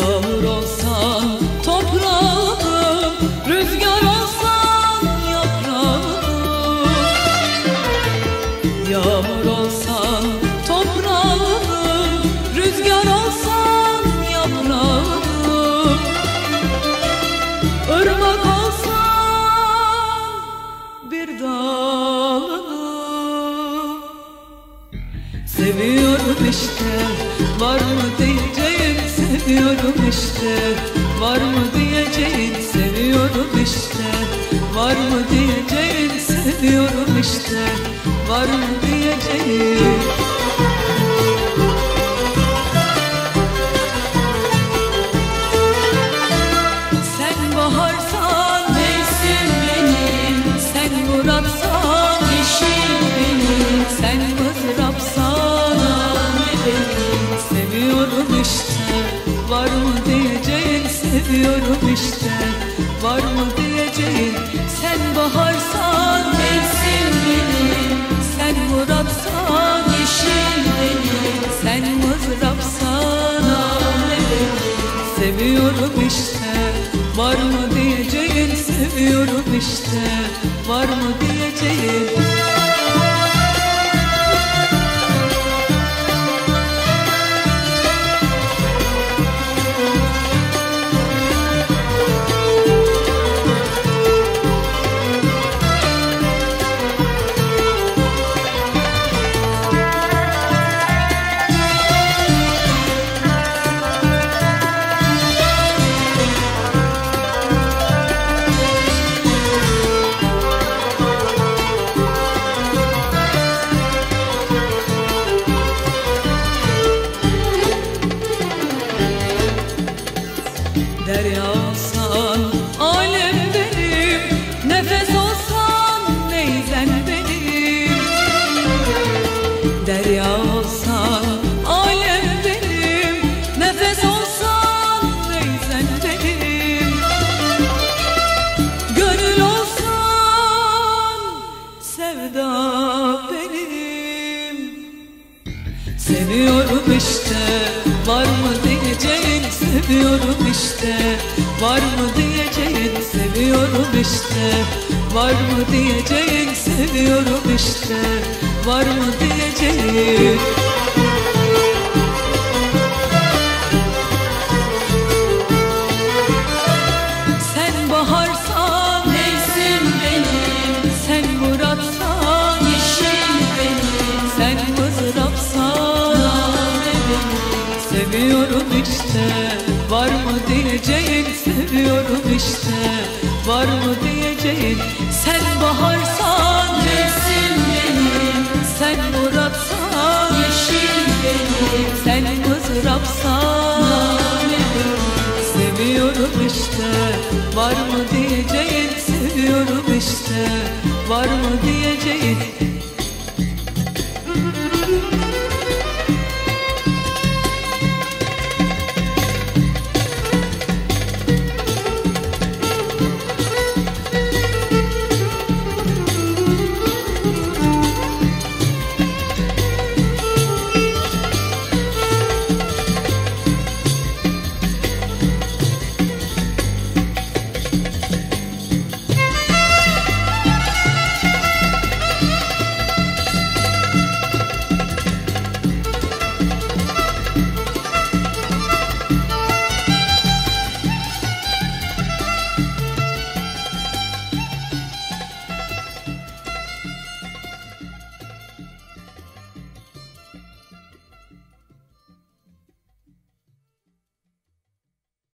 Yağmur olsan toprağım, rüzgar olsan yaprağım. Yağmur olsan toprağım, rüzgar olsan yaprağım. Irmak olsan bir dalım. Seviyorum işte, var mı diyeceğim. Seviyorum işte, var mı diyeceğin. Seviyorum işte, var mı diyeceğin. Seviyorum işte, var mı diyeceğin. Sen baharsan mevsim benim, sen muratsan işim benim, sen mızrapsan name benim. Seviyorum işte, var mı diyeceğin. Seviyorum işte, var mı diyeceğin. Sen baharsan mevsim benim, sen muratsan işim benim, sen mızrapsan name benim. Seviyorum işte, var mı diyeceğin. Seviyorum işte, var mı diyeceğin. Derya olsan alem benim, nefes olsan neyzen benim. Derya olsan alem benim, nefes olsan neyzen benim. Gönül olsan sevda benim. Seviyorum işte, var mı diyeceğin. Seviyorum işte, var mı diyeceğin. Seviyorum işte, var mı diyeceğin. Seviyorum işte, var mı diyeceğin. Sen baharsan mevsim benim, sen muratsan yeşil benim, sen mızrapsan name benim. Seviyorum işte, var mı diyeceğin. Seviyorum işte, var mı diyeceğin. Sen baharsan mevsim benim, sen muratsan yeşil benim, sen mızrapsan name benim. Seviyorum işte, var mı diyeceğin. Seviyorum işte, var mı diyeceğin.